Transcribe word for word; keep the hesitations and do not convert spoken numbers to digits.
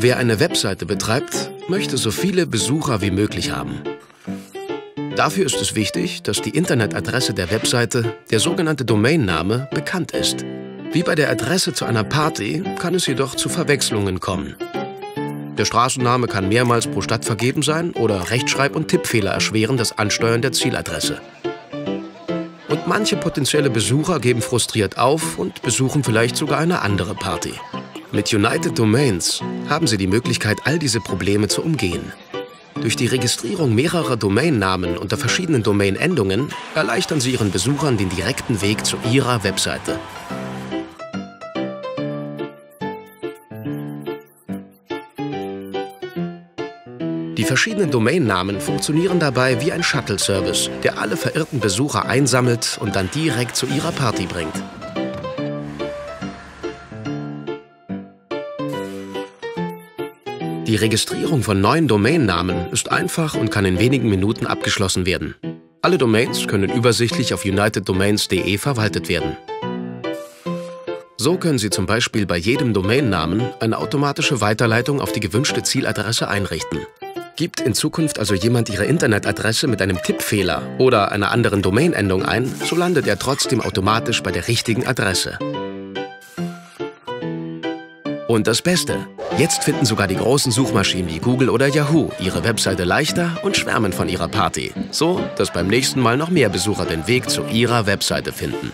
Wer eine Webseite betreibt, möchte so viele Besucher wie möglich haben. Dafür ist es wichtig, dass die Internetadresse der Webseite, der sogenannte Domainname, bekannt ist. Wie bei der Adresse zu einer Party kann es jedoch zu Verwechslungen kommen. Der Straßenname kann mehrmals pro Stadt vergeben sein oder Rechtschreib- und Tippfehler erschweren das Ansteuern der Zieladresse. Und manche potenzielle Besucher geben frustriert auf und besuchen vielleicht sogar eine andere Party. Mit United Domains haben Sie die Möglichkeit, all diese Probleme zu umgehen. Durch die Registrierung mehrerer Domainnamen unter verschiedenen Domainendungen erleichtern Sie Ihren Besuchern den direkten Weg zu Ihrer Webseite. Die verschiedenen Domainnamen funktionieren dabei wie ein Shuttle-Service, der alle verirrten Besucher einsammelt und dann direkt zu ihrer Party bringt. Die Registrierung von neuen Domainnamen ist einfach und kann in wenigen Minuten abgeschlossen werden. Alle Domains können übersichtlich auf united domains punkt de verwaltet werden. So können Sie zum Beispiel bei jedem Domainnamen eine automatische Weiterleitung auf die gewünschte Zieladresse einrichten. Gibt in Zukunft also jemand Ihre Internetadresse mit einem Tippfehler oder einer anderen Domainendung ein, so landet er trotzdem automatisch bei der richtigen Adresse. Und das Beste, jetzt finden sogar die großen Suchmaschinen wie Google oder Yahoo Ihre Webseite leichter und schwärmen von Ihrer Party, so dass beim nächsten Mal noch mehr Besucher den Weg zu Ihrer Webseite finden.